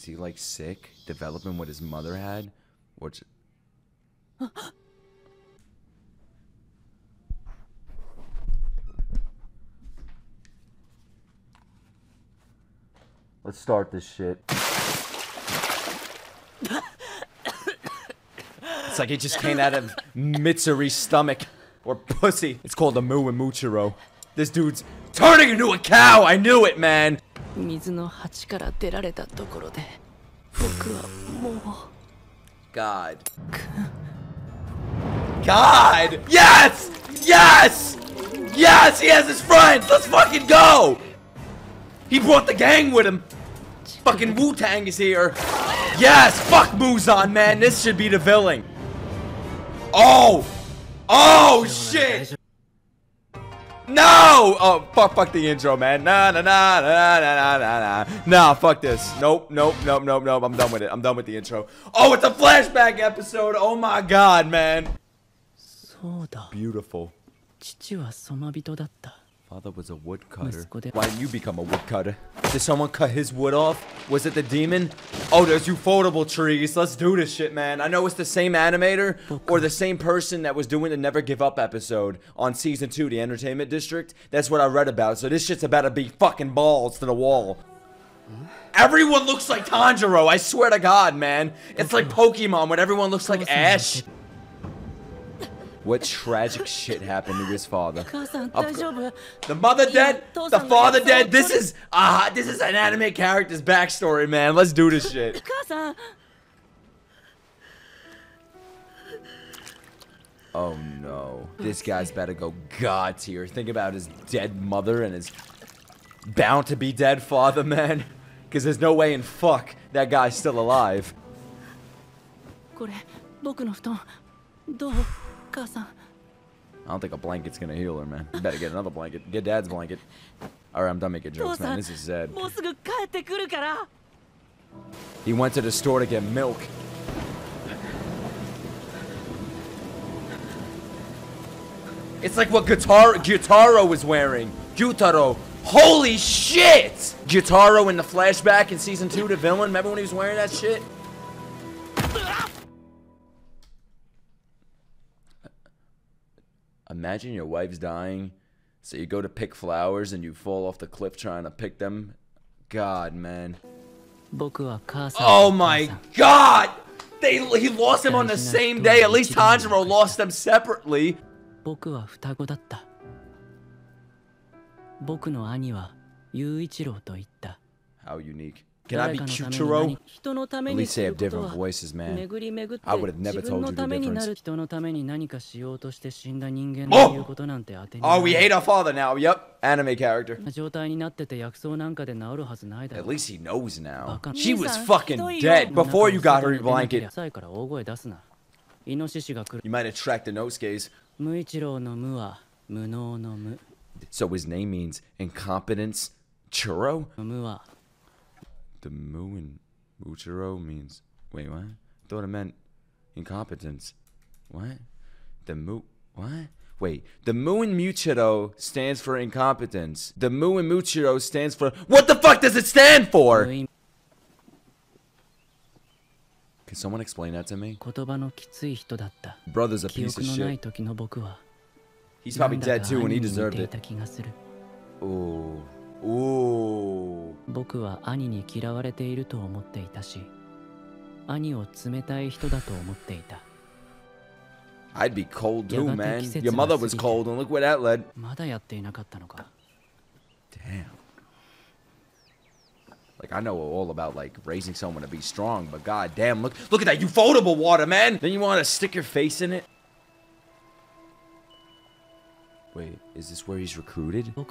Is he like sick, developing what his mother had? What's... Let's start this shit. It's like it just came out of Mitsuri's stomach. Or pussy. It's called a Mu and Muichiro. This dude's turning into a cow! I knew it, man! God. God! Yes! Yes! Yes! He has his friends! Let's fucking go! He brought the gang with him! Fucking Wu Tang is here! Yes! Fuck Muzan, man! This should be the villain! Oh! Oh, shit! No! Oh, fuck the intro, man. Nah, fuck this. Nope. I'm done with it. I'm done with the intro. Oh, it's a flashback episode! Oh my god, man! Beautiful. Father was a woodcutter. Why didn't you become a woodcutter? Did someone cut his wood off? Was it the demon? Oh, there's ufotable trees. Let's do this shit, man. I know it's the same animator or the same person that was doing the Never Give Up episode on season 2, the Entertainment District. That's what I read about. So this shit's about to be fucking balls to the wall. Everyone looks like Tanjiro. I swear to God, man. It's like Pokemon when everyone looks like Ash. What tragic shit happened to his father? The mother dead, the father dead. This is an anime character's backstory, man. Let's do this shit. Oh no, this guy's better go god tier. Think about his dead mother and his bound to be dead father, man. Because there's no way in fuck that guy's still alive. I don't think a blanket's gonna heal her, man. You better get another blanket. Get dad's blanket. Alright, I'm done making jokes, man. This is sad. He went to the store to get milk. It's like what Gyutaro was wearing. Gyutaro. Holy shit! Gyutaro in the flashback in season 2, the villain. Remember when he was wearing that shit? Imagine your wife's dying, so you go to pick flowers and you fall off the cliff trying to pick them. God, man. Oh my god! He lost him on the same day. At least Tanjiro lost them separately. How unique. Can I be Kyuchiro? At least they have different voices, man. I would have never told you the difference. Oh, we hate our father now. Yep, anime character. At least he knows now. She was fucking dead before you got her blanket. You might attract the Nosuke's. So his name means incompetence churro? The Mu and Muichiro means... Wait, what? I thought it meant incompetence. What? The Mu... What? Wait. The Mu and Muichiro stands for incompetence. The Mu and Muichiro stands for... What the fuck does it stand for? Can someone explain that to me? Brother's a piece of shit. He's probably dead too and he deserved it. Ooh. Ooh. I'd be cold too, man. Your mother was cold, and look where that led. Damn. Like, I know all about, like, raising someone to be strong, but goddamn, look at that ufotable water, man! Then you want to stick your face in it? Wait, is this where he's recruited? A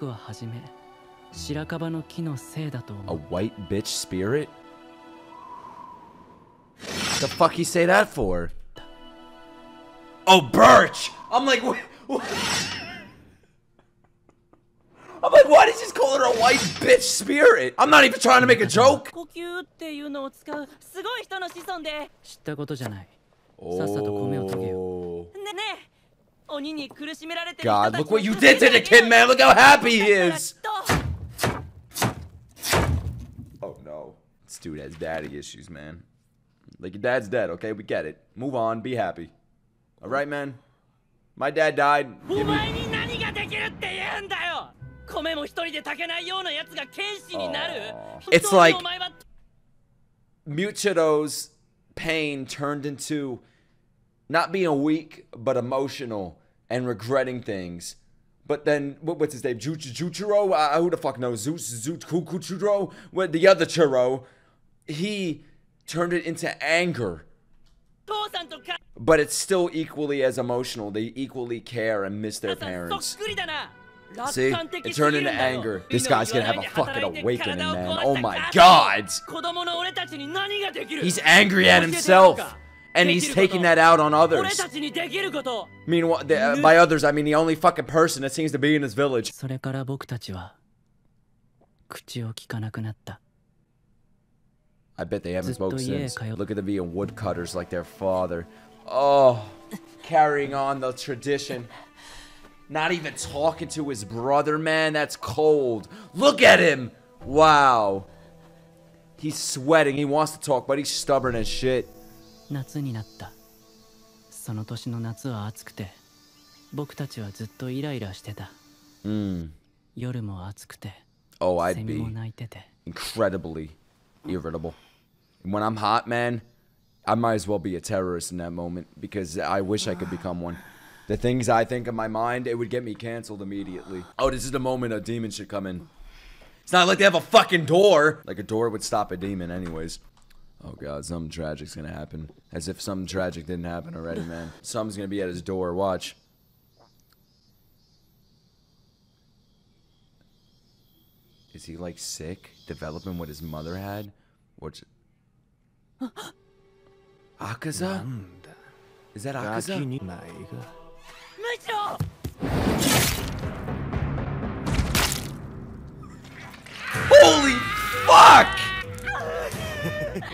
white bitch spirit? The fuck he say that for? Oh, birch! I'm like, what? I'm like, why did you just call her a white bitch spirit? I'm not even trying to make a joke! Oh. God, look what you did to the kid, man! Look how happy he is! Oh no. This dude has daddy issues, man. Like, your dad's dead, okay? We get it. Move on. Be happy. All right, man? My dad died. Give me... Aww. It's like... Muichiro's pain turned into not being weak, but emotional and regretting things. But then, what's his name? Jutaro? Who the fuck knows? Kuchuro? What, the other Churro. He turned it into anger. But it's still equally as emotional. They equally care and miss their parents. See? It turned into anger. This guy's gonna have a fucking awakening, man. Oh my god! He's angry at himself. And he's taking that out on others. Meanwhile, by others, I mean the only fucking person that seems to be in this village. I bet they haven't spoken since. Look at them being woodcutters like their father. Oh, carrying on the tradition. Not even talking to his brother, man. That's cold. Look at him. Wow. He's sweating. He wants to talk, but he's stubborn as shit. Oh, I'd be incredibly irritable. When I'm hot, man, I might as well be a terrorist in that moment, because I wish I could become one. The things I think in my mind, it would get me canceled immediately. Oh, this is the moment a demon should come in. It's not like they have a fucking door. Like a door would stop a demon anyways. Oh god, something tragic's gonna happen. As if something tragic didn't happen already, man. Something's gonna be at his door, watch. Is he like sick? Developing what his mother had? What's... Akaza? Is that Akaza? Holy fuck!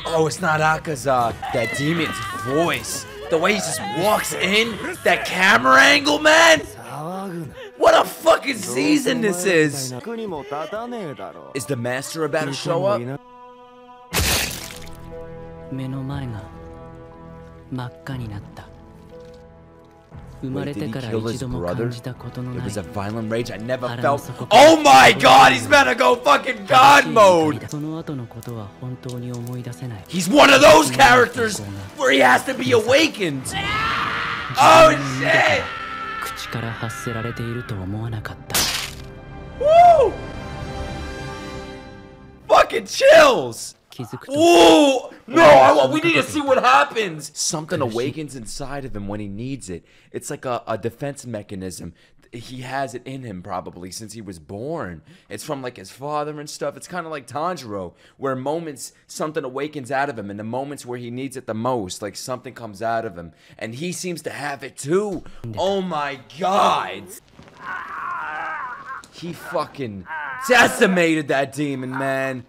Oh, it's not Akaza. That demon's voice. The way he just walks in. That camera angle, man. What a fucking season this is. Is the master about to show up? Wait, did he kill his brother? It was a violent rage I never felt. Oh my god, he's about to go fucking god mode! He's one of those characters where he has to be awakened! Oh shit! Woo! Fucking chills! Oh no! We need to see what happens. Something awakens inside of him when he needs it. It's like a defense mechanism. He has it in him probably since he was born. It's from like his father and stuff. It's kind of like Tanjiro, where moments something awakens out of him, and the moments where he needs it the most, like something comes out of him, and he seems to have it too. Oh my god! He fucking decimated that demon, man.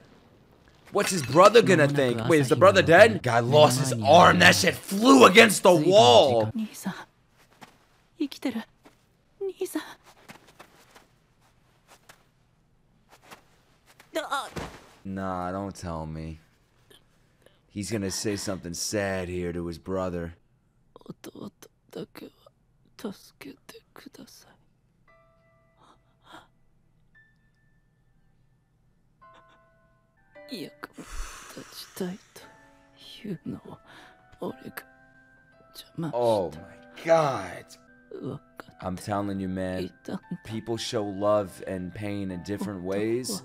What's his brother gonna think? Wait, is the brother dead? Guy lost his arm. That shit flew against the wall. Nah, don't tell me. He's gonna say something sad here to his brother. Oh my god. I'm telling you, man, people show love and pain in different ways.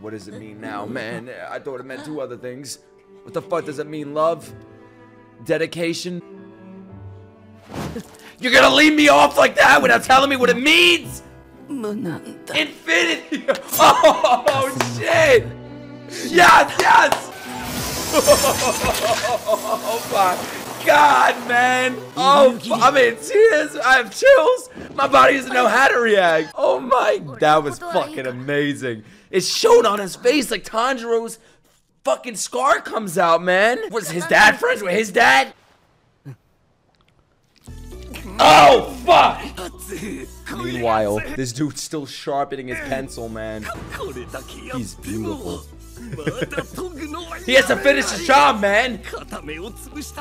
What does it mean now, man? I thought it meant two other things. What the fuck does it mean, love? Dedication? You're gonna leave me off like that without telling me what it means? Infinity! Oh shit! Yes, yes! Oh my god, man! Oh, I'm in tears! I have chills! My body doesn't know how to react! Oh my... That was fucking amazing! It showed on his face like Tanjiro's fucking scar comes out, man! Was his dad friends with his dad? Oh, fuck! Meanwhile, this dude's still sharpening his pencil, man. He's beautiful. He has to finish his job, man. Just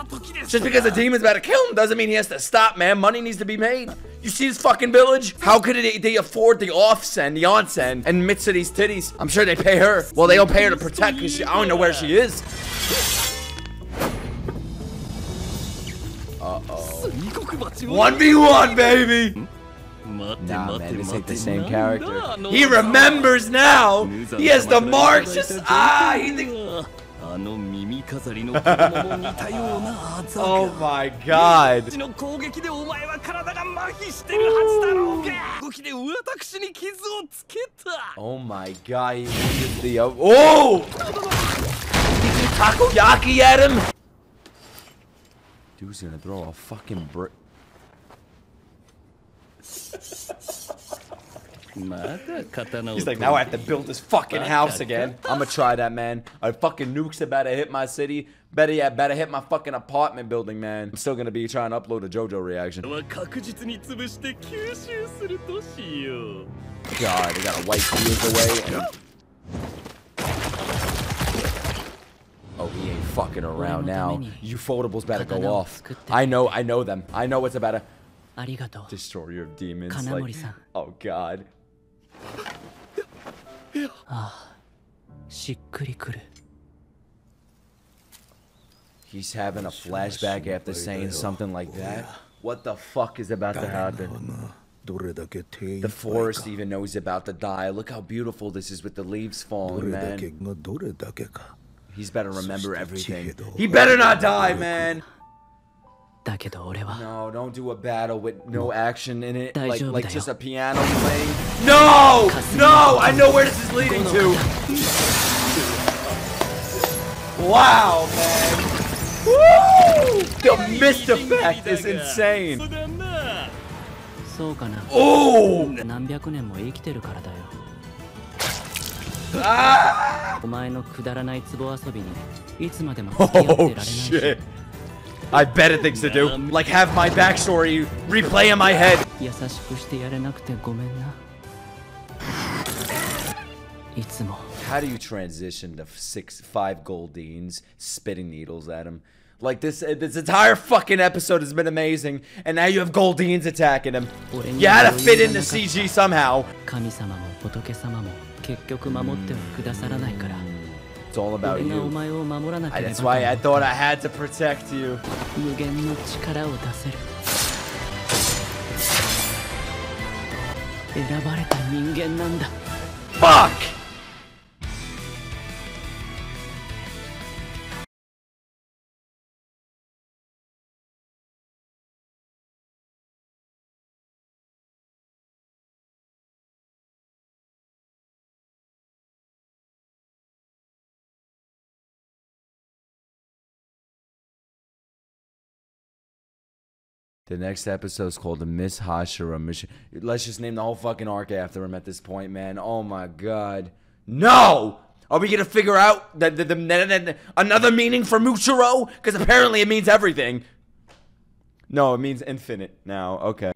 because the demon's about to kill him doesn't mean he has to stop, man. Money needs to be made. You see this fucking village? How could they afford the offsen, the onsen, and Mitsuri's titties? I'm sure they pay her. Well, they don't pay her to protect because I don't know where she is. Uh-oh. 1v1, baby! Nah, man, this ain't the same character. He remembers now! He has the marks! Just, he thinks... Oh my god! Oh my god, he uses the... Oh! Did you takoyaki at him? Dude's gonna throw a fucking brick. He's like, now I have to build this fucking house again. I'm gonna try that, man. A fucking nuke's about to hit my city. Better yet, better hit my fucking apartment building, man. I'm still gonna be trying to upload a JoJo reaction. God, we gotta wipe these away. Oh, he ain't fucking around now. You foldables better go off. I know them. I know what's about to... Destroyer of demons, like, oh god. He's having a flashback after saying something like that. What the fuck is about to happen? The forest even knows about to die. Look how beautiful this is with the leaves falling, man. He's better remember everything. He better not die, man! No, don't do a battle with no action in it, like just a piano playing. No! No! I know where this is leading to! Wow, man! Woo! The missed effect is insane! Oh! Oh, shit! I bet it things to do. Like, have my backstory replay in my head. How do you transition to 5 goldines spitting needles at him? Like, this entire fucking episode has been amazing, and now you have goldines attacking him. You had to fit in the CG somehow. It's all about you. That's why I thought I had to protect you. Fuck! The next episode is called the Miss Hashira Mission. Let's just name the whole fucking arc after him at this point, man. Oh my god. No! Are we gonna figure out another meaning for Muichiro? Because apparently it means everything. No, it means infinite now. Okay.